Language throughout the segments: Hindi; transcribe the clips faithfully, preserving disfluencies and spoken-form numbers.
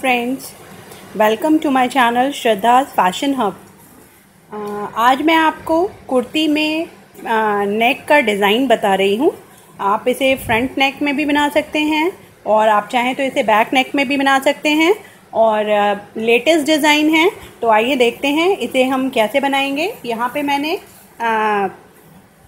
Friends, welcome to my channel Shraddha's fashion hub. आज मैं आपको कुर्ती में नेक का डिज़ाइन बता रही हूँ। आप इसे फ्रंट नेक में भी बना सकते हैं और आप चाहें तो इसे बैक नेक में भी बना सकते हैं और लेटेस्ट डिज़ाइन है। तो आइए देखते हैं इसे हम कैसे बनाएंगे। यहाँ पे मैंने आ,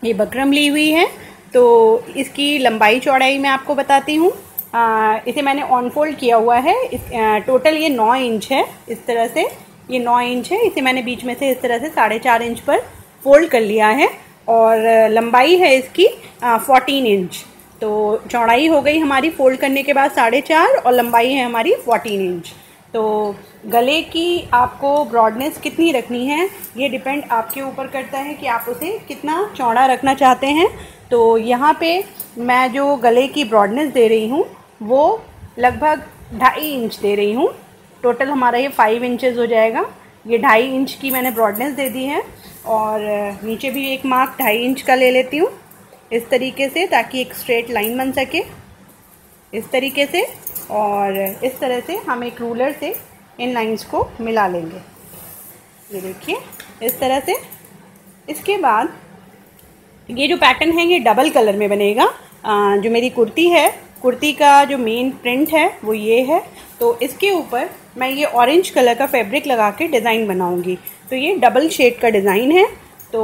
ये बकरम ली हुई है, तो इसकी लंबाई चौड़ाई मैं आपको बताती हूँ। आ, इसे मैंने ऑन फोल्ड किया हुआ है। इस, आ, टोटल ये नौ इंच है। इस तरह से ये नौ इंच है। इसे मैंने बीच में से इस तरह से साढ़े चार इंच पर फोल्ड कर लिया है और लंबाई है इसकी फोर्टीन इंच। तो चौड़ाई हो गई हमारी फोल्ड करने के बाद साढ़े चार और लंबाई है हमारी फोर्टीन इंच। तो गले की आपको ब्रॉडनेस कितनी रखनी है ये डिपेंड आपके ऊपर करता है कि आप उसे कितना चौड़ा रखना चाहते हैं। तो यहाँ पे मैं जो गले की ब्रॉडनेस दे रही हूँ वो लगभग ढाई इंच दे रही हूँ। टोटल हमारा ये फाइव इंचेस हो जाएगा। ये ढाई इंच की मैंने ब्रॉडनेस दे दी है और नीचे भी एक मार्क ढाई इंच का ले लेती हूँ इस तरीके से, ताकि एक स्ट्रेट लाइन बन सके इस तरीके से। और इस तरह से हम एक रूलर से इन लाइंस को मिला लेंगे। ये देखिए इस तरह से। इसके बाद ये जो पैटर्न है ये डबल कलर में बनेगा। आ, जो मेरी कुर्ती है, कुर्ती का जो मेन प्रिंट है वो ये है। तो इसके ऊपर मैं ये ऑरेंज कलर का फैब्रिक लगा के डिज़ाइन बनाऊंगी। तो ये डबल शेड का डिज़ाइन है। तो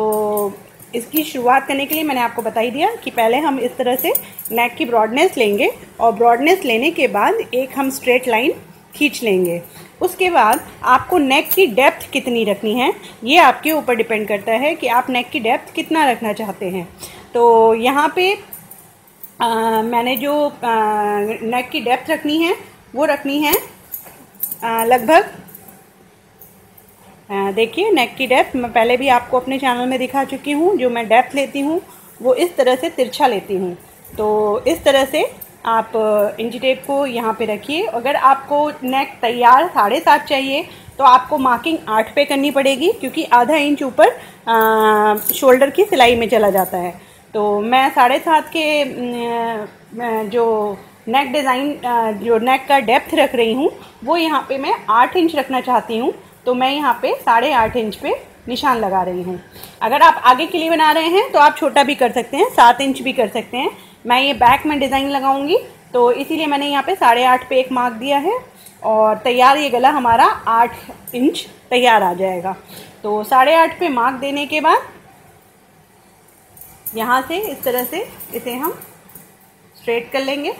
इसकी शुरुआत करने के लिए मैंने आपको बता ही दिया कि पहले हम इस तरह से नेक की ब्रॉडनेस लेंगे और ब्रॉडनेस लेने के बाद एक हम स्ट्रेट लाइन खींच लेंगे। उसके बाद आपको नेक की डेप्थ कितनी रखनी है ये आपके ऊपर डिपेंड करता है कि आप नेक की डेप्थ कितना रखना चाहते हैं। तो यहाँ पे आ, मैंने जो आ, नेक की डेप्थ रखनी है वो रखनी है लगभग, देखिए नेक की डेप्थ मैं पहले भी आपको अपने चैनल में दिखा चुकी हूँ। जो मैं डेप्थ लेती हूँ वो इस तरह से तिरछा लेती हूँ। तो इस तरह से आप इंची टेप को यहाँ पे रखिए। अगर आपको नेक तैयार साढ़े सात चाहिए तो आपको मार्किंग आठ पे करनी पड़ेगी, क्योंकि आधा इंच ऊपर शोल्डर की सिलाई में चला जाता है। तो मैं साढ़े सात के जो नेक डिज़ाइन, जो नेक का डेप्थ रख रही हूँ वो यहाँ पे मैं आठ इंच रखना चाहती हूँ। तो मैं यहाँ पे साढ़े आठ इंच पे निशान लगा रही हूँ। अगर आप आगे के लिए बना रहे हैं तो आप छोटा भी कर सकते हैं, सात इंच भी कर सकते हैं। मैं ये बैक में डिज़ाइन लगाऊंगी तो इसीलिए मैंने यहाँ पे साढ़े आठ पे एक मार्क दिया है और तैयार ये गला हमारा आठ इंच तैयार आ जाएगा। तो साढ़े आठ पे मार्क देने के बाद यहाँ से इस तरह से इसे हम स्ट्रेट कर लेंगे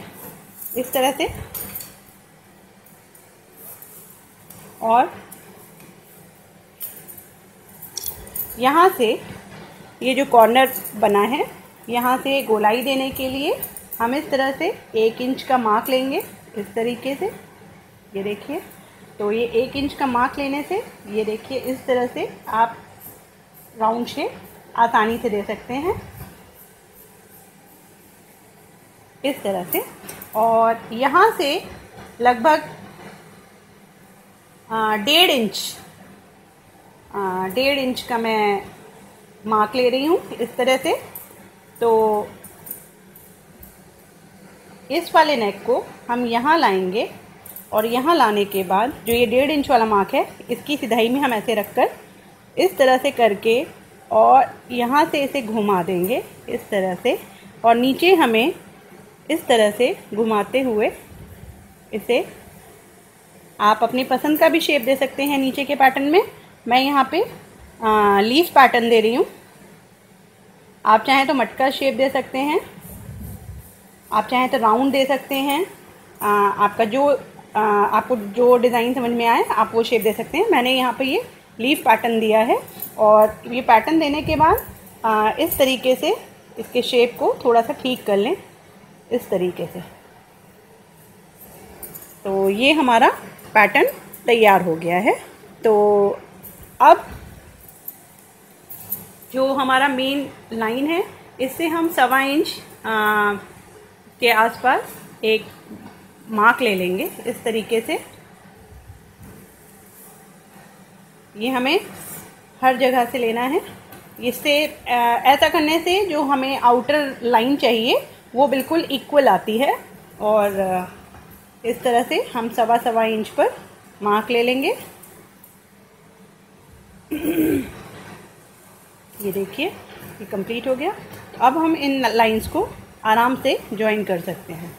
इस तरह से और यहाँ से ये जो कॉर्नर बना है यहाँ से गोलाई देने के लिए हम इस तरह से एक इंच का मार्क लेंगे इस तरीके से। ये देखिए, तो ये एक इंच का मार्क लेने से ये देखिए इस तरह से आप राउंड शेप आसानी से दे सकते हैं इस तरह से। और यहाँ से लगभग डेढ़ इंच डेढ़ इंच का मैं मार्क ले रही हूँ इस तरह से। तो इस वाले नेक को हम यहाँ लाएंगे और यहाँ लाने के बाद जो ये डेढ़ इंच वाला मार्क है इसकी सिधाई में हम ऐसे रखकर इस तरह से करके और यहाँ से इसे घुमा देंगे इस तरह से। और नीचे हमें इस तरह से घुमाते हुए इसे, आप अपनी पसंद का भी शेप दे सकते हैं नीचे के पैटर्न में। मैं यहाँ पे आ, लीफ पैटर्न दे रही हूँ। आप चाहें तो मटका शेप दे सकते हैं, आप चाहें तो राउंड दे सकते हैं। आ, आपका जो आ, आपको जो डिज़ाइन समझ में आए आप वो शेप दे सकते हैं। मैंने यहाँ पे ये लीफ पैटर्न दिया है और ये पैटर्न देने के बाद आ, इस तरीके से इसके शेप को थोड़ा सा ठीक कर लें इस तरीके से। तो ये हमारा पैटर्न तैयार हो गया है। तो अब जो हमारा मेन लाइन है इससे हम सवा इंच आ, के आसपास एक मार्क ले लेंगे इस तरीके से। ये हमें हर जगह से लेना है। इससे ऐसा करने से जो हमें आउटर लाइन चाहिए वो बिल्कुल इक्वल आती है और इस तरह से हम सवा सवा इंच पर मार्क ले लेंगे। ये देखिए ये कंप्लीट हो गया। अब हम इन लाइंस को आराम से ज्वाइन कर सकते हैं।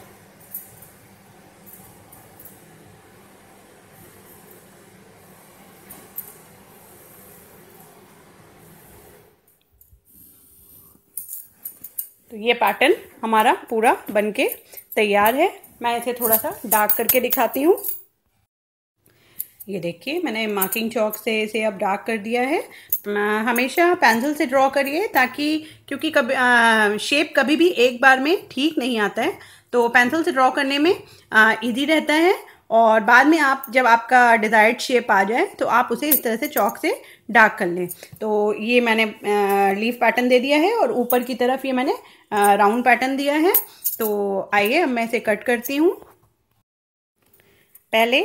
तो ये पैटर्न हमारा पूरा बनके तैयार है। मैं इसे थोड़ा सा डार्क करके दिखाती हूँ। ये देखिए मैंने मार्किंग चॉक से इसे अब डार्क कर दिया है। हमेशा पेंसिल से ड्रॉ करिए ताकि क्योंकि कभी आ, शेप कभी भी एक बार में ठीक नहीं आता है, तो पेंसिल से ड्रॉ करने में इजी रहता है और बाद में आप जब आपका डिज़ायर्ड शेप आ जाए तो आप उसे इस तरह से चॉक से डार्क कर लें। तो ये मैंने लीफ पैटर्न दे दिया है और ऊपर की तरफ ये मैंने राउंड पैटर्न दिया है। तो आइए अब मैं इसे कट करती हूँ। पहले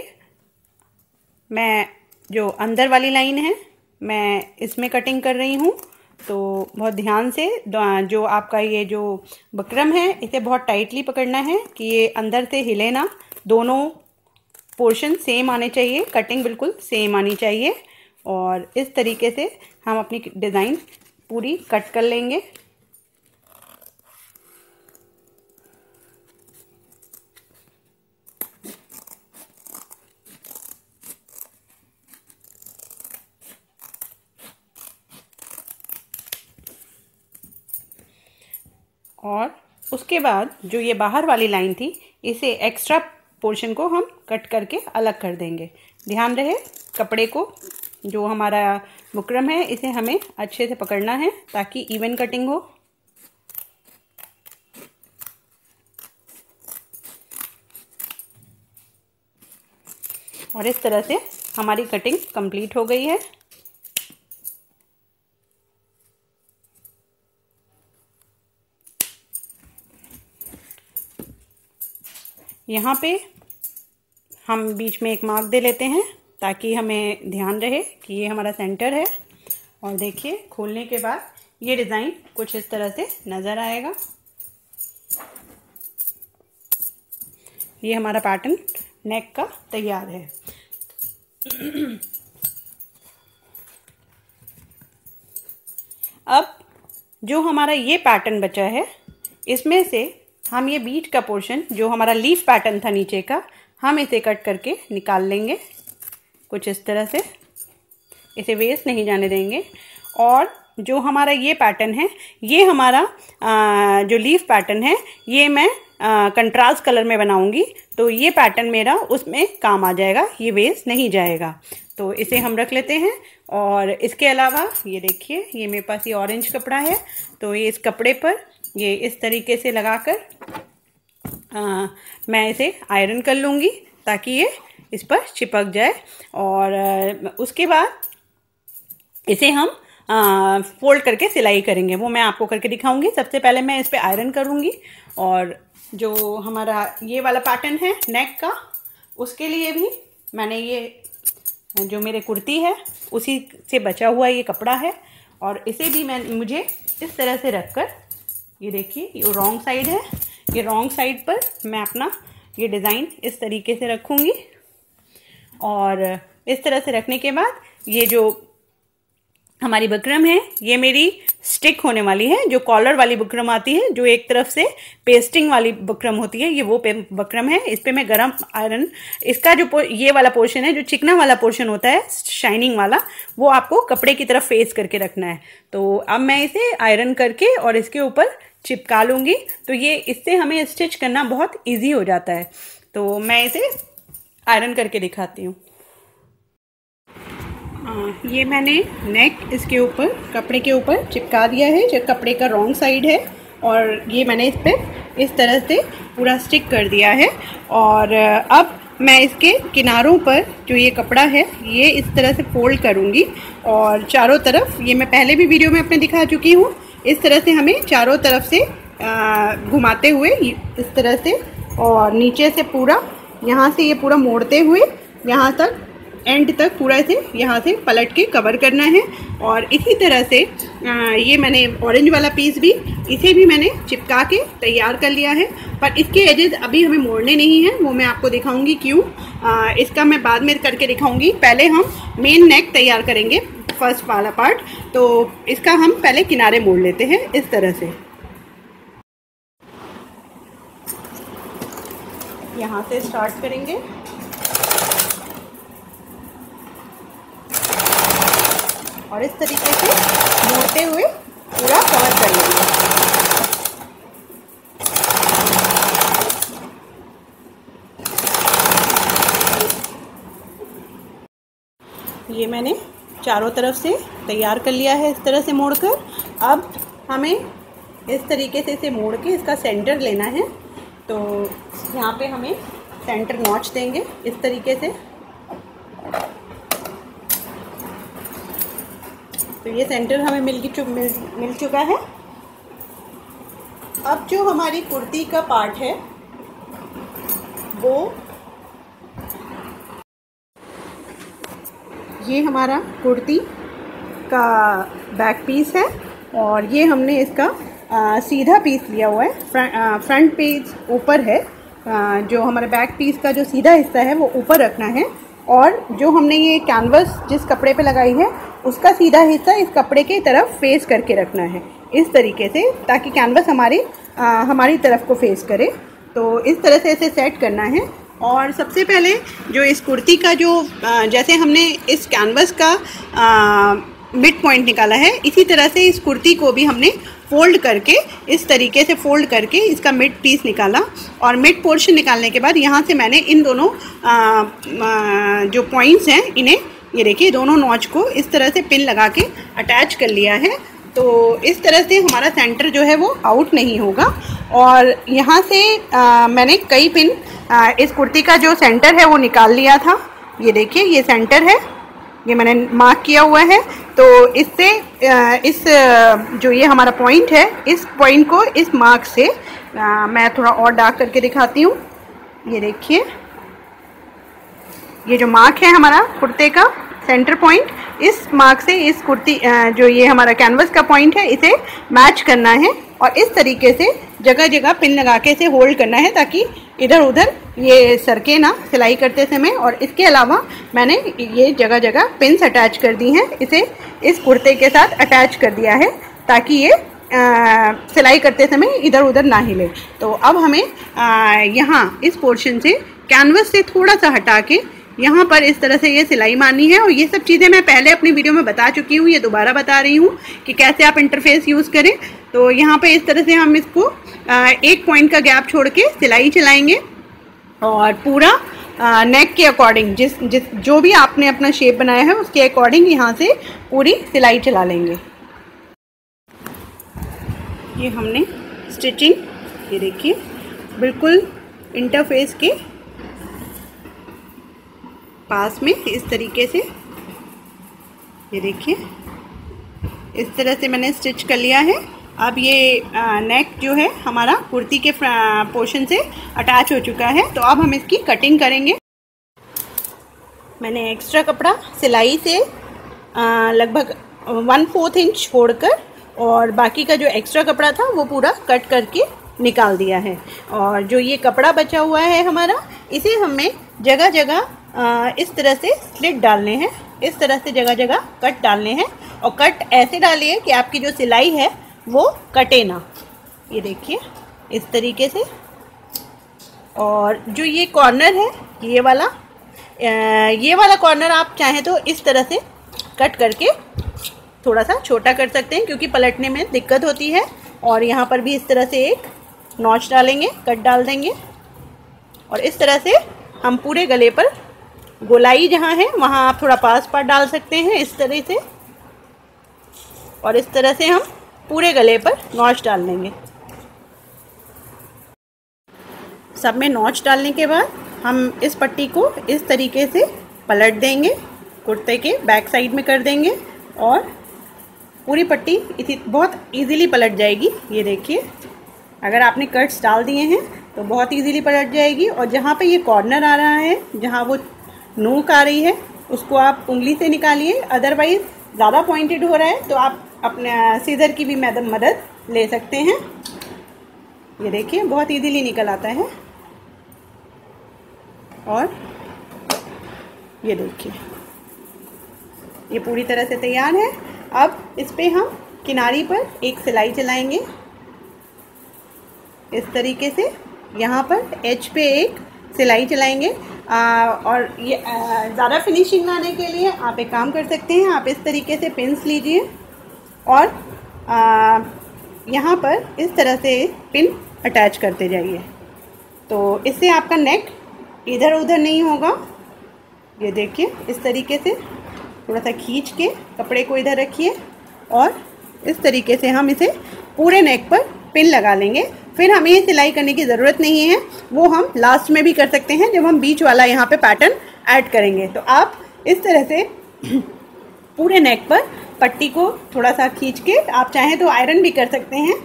मैं जो अंदर वाली लाइन है मैं इसमें कटिंग कर रही हूँ। तो बहुत ध्यान से जो आपका ये जो बकरम है इसे बहुत टाइटली पकड़ना है कि ये अंदर से हिले ना। दोनों पोर्शन सेम आने चाहिए, कटिंग बिल्कुल सेम आनी चाहिए और इस तरीके से हम अपनी डिज़ाइन पूरी कट कर लेंगे। और उसके बाद जो ये बाहर वाली लाइन थी इसे एक्स्ट्रा पोर्शन को हम कट करके अलग कर देंगे। ध्यान रहे कपड़े को जो हमारा बुकरम है इसे हमें अच्छे से पकड़ना है ताकि इवन कटिंग हो। और इस तरह से हमारी कटिंग कंप्लीट हो गई है। यहाँ पे हम बीच में एक मार्क दे लेते हैं ताकि हमें ध्यान रहे कि ये हमारा सेंटर है। और देखिए खोलने के बाद ये डिज़ाइन कुछ इस तरह से नज़र आएगा। ये हमारा पैटर्न नेक का तैयार है। अब जो हमारा ये पैटर्न बचा है इसमें से हम ये बीच का पोर्शन जो हमारा लीफ पैटर्न था नीचे का हम इसे कट करके निकाल लेंगे कुछ इस तरह से। इसे वेस्ट नहीं जाने देंगे। और जो हमारा ये पैटर्न है ये हमारा आ, जो लीफ पैटर्न है ये मैं कंट्रास्ट कलर में बनाऊंगी तो ये पैटर्न मेरा उसमें काम आ जाएगा, ये वेस्ट नहीं जाएगा। तो इसे हम रख लेते हैं। और इसके अलावा ये देखिए ये मेरे पास ये ऑरेंज कपड़ा है तो ये इस कपड़े पर ये इस तरीके से लगाकर आ, मैं इसे आयरन कर लूँगी ताकि ये इस पर चिपक जाए। और आ, उसके बाद इसे हम आ, फोल्ड करके सिलाई करेंगे, वो मैं आपको करके दिखाऊंगी। सबसे पहले मैं इस पर आयरन करूँगी। और जो हमारा ये वाला पैटर्न है नेक का उसके लिए भी मैंने ये जो मेरे कुर्ती है उसी से बचा हुआ ये कपड़ा है और इसे भी मैं मुझे इस तरह से रखकर ये देखिए ये रॉन्ग साइड है, ये रॉन्ग साइड पर मैं अपना ये डिज़ाइन इस तरीके से रखूँगी। और इस तरह से रखने के बाद ये जो हमारी बुकरम है ये मेरी स्टिक होने वाली है। जो कॉलर वाली बुकरम आती है जो एक तरफ से पेस्टिंग वाली बुकरम होती है ये वो बुकरम है। इस पे मैं गरम आयरन इसका जो ये वाला पोर्शन है जो चिकना वाला पोर्शन होता है शाइनिंग वाला वो आपको कपड़े की तरफ फेस करके रखना है। तो अब मैं इसे आयरन करके और इसके ऊपर चिपका लूँगी। तो ये इससे हमें स्टिच करना बहुत ईजी हो जाता है। तो मैं इसे आयरन करके दिखाती हूँ। ये मैंने नेक इसके ऊपर कपड़े के ऊपर चिपका दिया है जो कपड़े का रॉन्ग साइड है और ये मैंने इस पर इस तरह से पूरा स्टिक कर दिया है। और अब मैं इसके किनारों पर जो ये कपड़ा है ये इस तरह से फोल्ड करूँगी और चारों तरफ ये मैं पहले भी वीडियो में अपने दिखा चुकी हूँ। इस तरह से हमें चारों तरफ से घुमाते हुए इस तरह से और नीचे से पूरा यहाँ से ये पूरा मोड़ते हुए यहाँ तक एंड तक पूरा इसे यहाँ से पलट के कवर करना है। और इसी तरह से ये मैंने ऑरेंज वाला पीस भी, इसे भी मैंने चिपका के तैयार कर लिया है। पर इसके एजेस अभी हमें मोड़ने नहीं हैं, वो मैं आपको दिखाऊंगी क्यों, इसका मैं बाद में करके दिखाऊंगी। पहले हम मेन नेक तैयार करेंगे, फर्स्ट वाला पार्ट, तो इसका हम पहले किनारे मोड़ लेते हैं इस तरह से। यहाँ से स्टार्ट करेंगे, और इस तरीके से मोड़ते हुए पूरा कवर कर लेंगे। ये मैंने चारों तरफ से तैयार कर लिया है इस तरह से मोड़कर। अब हमें इस तरीके से इसे मोड़ के इसका सेंटर लेना है, तो यहाँ पे हमें सेंटर नॉच देंगे इस तरीके से। तो ये सेंटर हमें मिल मिल मिल चुका है। अब जो हमारी कुर्ती का पार्ट है वो ये हमारा कुर्ती का बैक पीस है, और ये हमने इसका आ, सीधा पीस लिया हुआ है। फ्रंट आ, फ्रंट पीस ऊपर है, आ, जो हमारे बैक पीस का जो सीधा हिस्सा है वो ऊपर रखना है। और जो हमने ये कैनवस जिस कपड़े पे लगाई है उसका सीधा हिस्सा इस कपड़े के तरफ फेस करके रखना है इस तरीके से, ताकि कैनवस हमारे आ, हमारी तरफ को फेस करे। तो इस तरह से इसे सेट करना है। और सबसे पहले जो इस कुर्ती का जो आ, जैसे हमने इस कैनवस का मिड पॉइंट निकाला है, इसी तरह से इस कुर्ती को भी हमने फ़ोल्ड करके इस तरीके से फ़ोल्ड करके इसका मिड पीस निकाला। और मिड पोर्शन निकालने के बाद यहाँ से मैंने इन दोनों आ, आ, जो पॉइंट्स हैं, इन्हें ये देखिए दोनों नॉच को इस तरह से पिन लगा के अटैच कर लिया है। तो इस तरह से हमारा सेंटर जो है वो आउट नहीं होगा। और यहाँ से आ, मैंने कई पिन आ, इस कुर्ती का जो सेंटर है वो निकाल लिया था। ये देखिए ये सेंटर है, ये मैंने मार्क किया हुआ है। तो इससे इस जो ये हमारा पॉइंट है, इस पॉइंट को इस मार्क से आ, मैं थोड़ा और डार्क करके दिखाती हूँ। ये देखिए ये जो मार्क है हमारा कुर्ते का सेंटर पॉइंट, इस मार्क से इस कुर्ती जो ये हमारा कैनवस का पॉइंट है इसे मैच करना है। और इस तरीके से जगह जगह पिन लगा के इसे होल्ड करना है ताकि इधर उधर ये सरके ना सिलाई करते समय। और इसके अलावा मैंने ये जगह जगह पिन्स अटैच कर दी हैं, इसे इस कुर्ते के साथ अटैच कर दिया है ताकि ये आ, सिलाई करते समय इधर उधर ना हिले। तो अब हमें यहाँ इस पोर्शन से कैनवस से थोड़ा सा हटा के यहाँ पर इस तरह से ये सिलाई मारनी है। और ये सब चीज़ें मैं पहले अपनी वीडियो में बता चुकी हूँ, ये दोबारा बता रही हूँ कि कैसे आप इंटरफेस यूज़ करें। तो यहाँ पे इस तरह से हम इसको एक पॉइंट का गैप छोड़ के सिलाई चलाएंगे और पूरा नेक के अकॉर्डिंग जिस जिस जो भी आपने अपना शेप बनाया है उसके अकॉर्डिंग यहाँ से पूरी सिलाई चला लेंगे। ये हमने स्टिचिंग, ये देखिए बिल्कुल इंटरफेस के पास में इस तरीके से, ये देखिए इस तरह से मैंने स्टिच कर लिया है। अब ये नेक जो है हमारा कुर्ती के पोर्शन से अटैच हो चुका है। तो अब हम इसकी कटिंग करेंगे। मैंने एक्स्ट्रा कपड़ा सिलाई से लगभग वन फोर्थ इंच छोड़कर और बाकी का जो एक्स्ट्रा कपड़ा था वो पूरा कट करके निकाल दिया है। और जो ये कपड़ा बचा हुआ है हमारा, इसे हमें जगह जगह आ, इस तरह से स्लिट डालने हैं, इस तरह से जगह जगह कट डालने हैं। और कट ऐसे डालिए कि आपकी जो सिलाई है वो कटे ना, ये देखिए इस तरीके से। और जो ये कॉर्नर है ये वाला आ, ये वाला कॉर्नर आप चाहें तो इस तरह से कट करके थोड़ा सा छोटा कर सकते हैं क्योंकि पलटने में दिक्कत होती है। और यहाँ पर भी इस तरह से एक नॉच डालेंगे, कट डाल देंगे। और इस तरह से हम पूरे गले पर गोलाई जहाँ है वहाँ आप थोड़ा पास पास डाल सकते हैं इस तरह से। और इस तरह से हम पूरे गले पर नॉच डाल लेंगे। सब में नॉच डालने के बाद हम इस पट्टी को इस तरीके से पलट देंगे, कुर्ते के बैक साइड में कर देंगे और पूरी पट्टी इसी बहुत इजीली पलट जाएगी। ये देखिए अगर आपने कट्स डाल दिए हैं तो बहुत इजीली पलट जाएगी। और जहाँ पे ये कॉर्नर आ रहा है, जहाँ वो नोक आ रही है उसको आप उंगली से निकालिए, अदरवाइज ज़्यादा पॉइंटेड हो रहा है तो आप अपने सीजर की भी मदद ले सकते हैं। ये देखिए बहुत इजीली निकल आता है। और ये देखिए ये पूरी तरह से तैयार है। अब इस पर हम किनारी पर एक सिलाई चलाएंगे इस तरीके से, यहाँ पर एज पे एक सिलाई चलाएंगे। आ, और ये ज़्यादा फिनिशिंग लाने के लिए आप एक काम कर सकते हैं, आप इस तरीके से पिन्स लीजिए और आ, यहाँ पर इस तरह से पिन अटैच करते जाइए, तो इससे आपका नेक इधर उधर नहीं होगा। ये देखिए इस तरीके से थोड़ा सा खींच के कपड़े को इधर रखिए और इस तरीके से हम इसे पूरे नेक पर पिन लगा लेंगे। फिर हमें ये सिलाई करने की ज़रूरत नहीं है, वो हम लास्ट में भी कर सकते हैं जब हम बीच वाला यहाँ पे पैटर्न ऐड करेंगे। तो आप इस तरह से पूरे नेक पर पट्टी को थोड़ा सा खींच के, आप चाहें तो आयरन भी कर सकते हैं,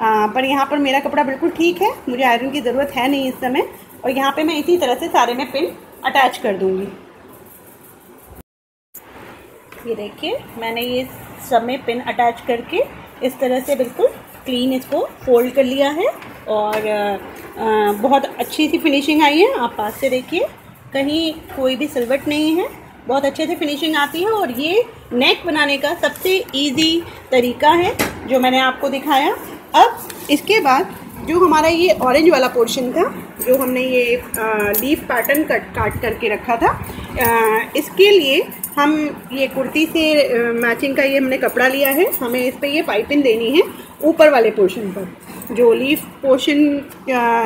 आ, पर यहाँ पर मेरा कपड़ा बिल्कुल ठीक है, मुझे आयरन की ज़रूरत है नहीं इस समय। और यहाँ पर मैं इसी तरह से सारे में पिन अटैच कर दूँगी। ये देखिए मैंने ये सब में पिन अटैच करके इस तरह से बिल्कुल क्लीन इसको फोल्ड कर लिया है और आ, बहुत अच्छी सी फिनिशिंग आई है। आप पास से देखिए कहीं कोई भी सिलवट नहीं है, बहुत अच्छे से फिनिशिंग आती है। और ये नेक बनाने का सबसे इजी तरीका है जो मैंने आपको दिखाया। अब इसके बाद जो हमारा ये ऑरेंज वाला पोर्शन था जो हमने ये लीफ पैटर्न कट काट करके रखा था, आ, इसके लिए हम ये कुर्ती से मैचिंग का ये हमने कपड़ा लिया है। हमें इस पर ये पाइपिंग देनी है ऊपर वाले पोर्शन पर, जो लीफ पोर्शन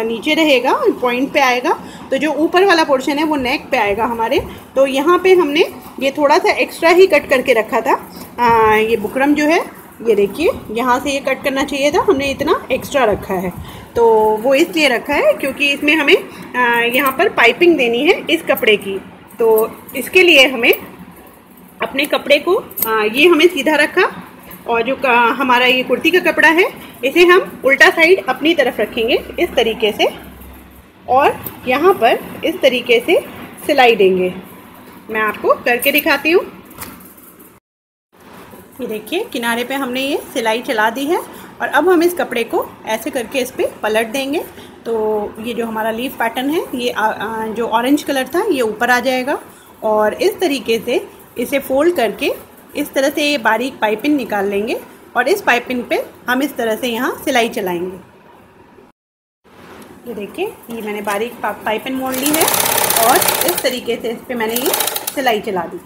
नीचे रहेगा पॉइंट पे आएगा, तो जो ऊपर वाला पोर्शन है वो नेक पे आएगा हमारे। तो यहाँ पे हमने ये थोड़ा सा एक्स्ट्रा ही कट करके रखा था। आ, ये बुकरम जो है ये देखिए यहाँ से ये कट करना चाहिए था, हमने इतना एक्स्ट्रा रखा है। तो वो इसलिए रखा है क्योंकि इसमें हमें यहाँ पर पाइपिंग देनी है इस कपड़े की। तो इसके लिए हमें अपने कपड़े को आ, ये हमें सीधा रखा और जो का, हमारा ये कुर्ती का कपड़ा है इसे हम उल्टा साइड अपनी तरफ रखेंगे इस तरीके से और यहाँ पर इस तरीके से सिलाई देंगे। मैं आपको करके दिखाती हूँ। ये देखिए किनारे पे हमने ये सिलाई चला दी है और अब हम इस कपड़े को ऐसे करके इस पर पलट देंगे। तो ये जो हमारा लीफ पैटर्न है ये आ, आ, जो ऑरेंज कलर था ये ऊपर आ जाएगा और इस तरीके से इसे फोल्ड करके इस तरह से ये बारीक पाइपिंग निकाल लेंगे और इस पाइपिंग पे हम इस तरह से यहाँ सिलाई चलाएंगे। ये देखिए ये मैंने बारीक पाइपिंग मोड़ ली है और इस तरीके से इस पे मैंने ये सिलाई चला दी।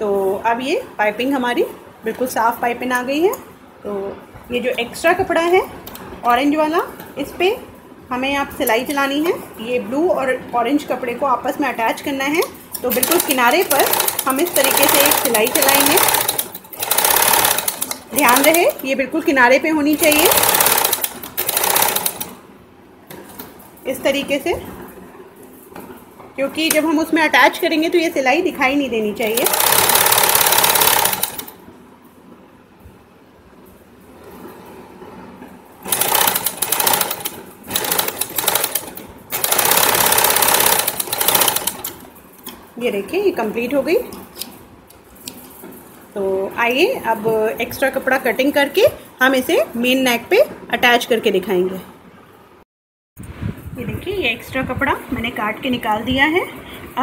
तो अब ये पाइपिंग हमारी बिल्कुल साफ़ पाइपिंग आ गई है। तो ये जो एक्स्ट्रा कपड़ा है ऑरेंज वाला इस पर हमें आप सिलाई चलानी है। ये ब्लू और ऑरेंज कपड़े को आपस में अटैच करना है, तो बिल्कुल किनारे पर हम इस तरीके से एक सिलाई चलाएंगे। ध्यान रहे ये बिल्कुल किनारे पे होनी चाहिए इस तरीके से, क्योंकि जब हम उसमें अटैच करेंगे तो ये सिलाई दिखाई नहीं देनी चाहिए। ये देखिए ये कंप्लीट हो गई। तो आइए अब एक्स्ट्रा कपड़ा कटिंग करके हम इसे मेन नेक पे अटैच करके दिखाएंगे। ये देखिए ये एक्स्ट्रा कपड़ा मैंने काट के निकाल दिया है।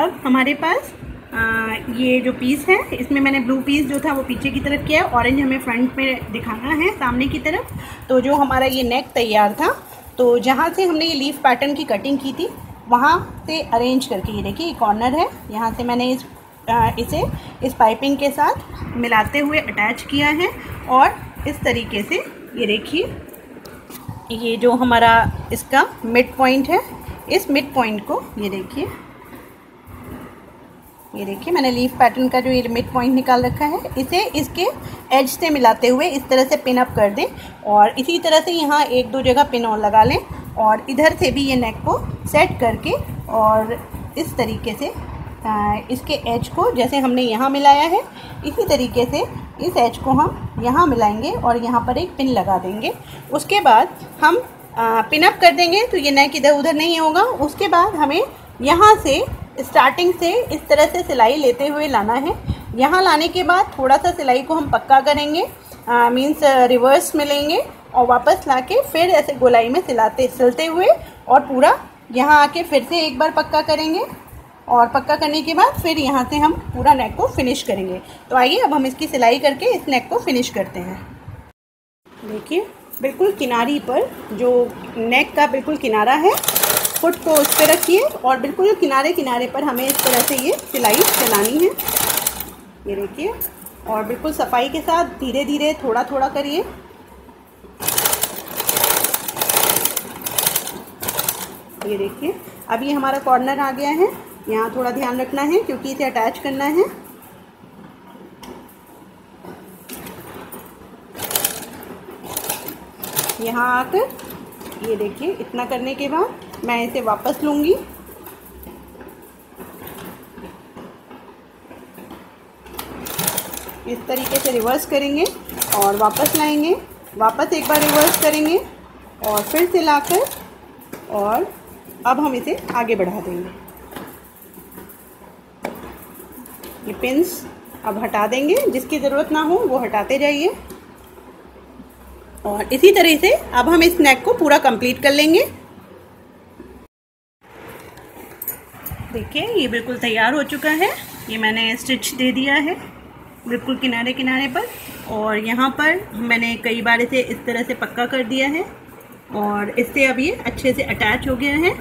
अब हमारे पास आ, ये जो पीस है इसमें मैंने ब्लू पीस जो था वो पीछे की तरफ किया, ऑरेंज हमें फ्रंट पे दिखाना है सामने की तरफ। तो जो हमारा ये नेक तैयार था, तो जहाँ से हमने ये लीफ पैटर्न की कटिंग की थी वहाँ से अरेंज करके, ये देखिए कॉर्नर है यहाँ से मैंने इस आ, इसे इस पाइपिंग के साथ मिलाते हुए अटैच किया है। और इस तरीके से ये देखिए ये जो हमारा इसका मिड पॉइंट है, इस मिड पॉइंट को ये देखिए ये देखिए मैंने लीफ पैटर्न का जो ये मिड पॉइंट निकाल रखा है इसे इसके एज से मिलाते हुए इस तरह से पिन अप कर दें और इसी तरह से यहाँ एक दो जगह पिन और लगा लें और इधर से भी ये नेक को सेट करके और इस तरीके से इसके एज को जैसे हमने यहाँ मिलाया है इसी तरीके से इस एज को हम यहाँ मिलाएंगे और यहाँ पर एक पिन लगा देंगे। उसके बाद हम पिन अप कर देंगे तो ये नेक इधर उधर नहीं होगा। उसके बाद हमें यहाँ से स्टार्टिंग से इस तरह से सिलाई लेते हुए लाना है। यहाँ लाने के बाद थोड़ा सा सिलाई को हम पक्का करेंगे, मीन्स रिवर्स में लेंगे और वापस लाके फिर ऐसे गोलाई में सिलाते सिलते हुए और पूरा यहाँ आके फिर से एक बार पक्का करेंगे और पक्का करने के बाद फिर यहाँ से हम पूरा नेक को फिनिश करेंगे। तो आइए अब हम इसकी सिलाई करके इस नेक को फिनिश करते हैं। देखिए बिल्कुल किनारी पर जो नेक का बिल्कुल किनारा है फुट को उस पर रखिए और बिल्कुल किनारे किनारे पर हमें इस तरह से ये सिलाई चलानी है। ये देखिए और बिल्कुल सफाई के साथ धीरे धीरे थोड़ा थोड़ा करिए। ये देखिए अब ये हमारा कॉर्नर आ गया है, यहाँ थोड़ा ध्यान रखना है क्योंकि इसे अटैच करना है। यहाँ आकर ये देखिए इतना करने के बाद मैं इसे वापस लूँगी। इस तरीके से रिवर्स करेंगे और वापस लाएंगे, वापस एक बार रिवर्स करेंगे और फिर से लाकर और अब हम इसे आगे बढ़ा देंगे। ये पिंस अब हटा देंगे, जिसकी ज़रूरत ना हो वो हटाते जाइए और इसी तरह से अब हम इस नेक को पूरा कंप्लीट कर लेंगे। देखिए ये बिल्कुल तैयार हो चुका है, ये मैंने स्टिच दे दिया है बिल्कुल किनारे किनारे पर और यहाँ पर मैंने कई बार इसे इस तरह से पक्का कर दिया है और इससे अब ये अच्छे से अटैच हो गया है।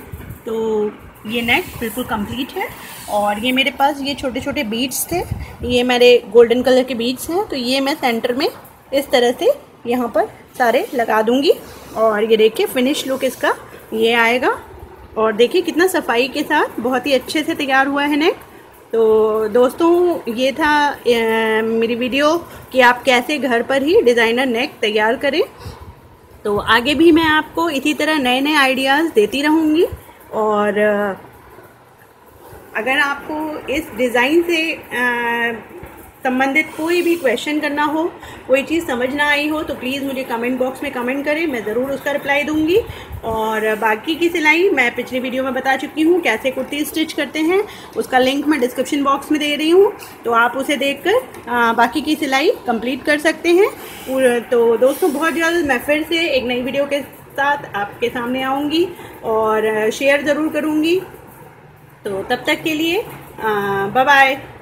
तो ये नेक बिल्कुल कंप्लीट है और ये मेरे पास ये छोटे छोटे बीड्स थे, ये मेरे गोल्डन कलर के बीड्स हैं, तो ये मैं सेंटर में इस तरह से यहाँ पर सारे लगा दूँगी और ये देखिए फिनिश लुक इसका ये आएगा। और देखिए कितना सफाई के साथ बहुत ही अच्छे से तैयार हुआ है नेक। तो दोस्तों ये था ए, मेरी वीडियो कि आप कैसे घर पर ही डिज़ाइनर नेक तैयार करें। तो आगे भी मैं आपको इसी तरह नए नए आइडियाज़ देती रहूँगी और अगर आपको इस डिज़ाइन से संबंधित कोई भी क्वेश्चन करना हो, कोई चीज़ समझ ना आई हो तो प्लीज़ मुझे कमेंट बॉक्स में कमेंट करें, मैं ज़रूर उसका रिप्लाई दूंगी। और बाकी की सिलाई मैं पिछली वीडियो में बता चुकी हूँ कैसे कुर्ती स्टिच करते हैं, उसका लिंक मैं डिस्क्रिप्शन बॉक्स में दे रही हूँ, तो आप उसे देखकर बाकी की सिलाई कंप्लीट कर सकते हैं। तो दोस्तों बहुत जल्द मैं फिर से एक नई वीडियो के साथ आपके सामने आऊँगी और शेयर ज़रूर करूँगी। तो तब तक के लिए बाय बाय।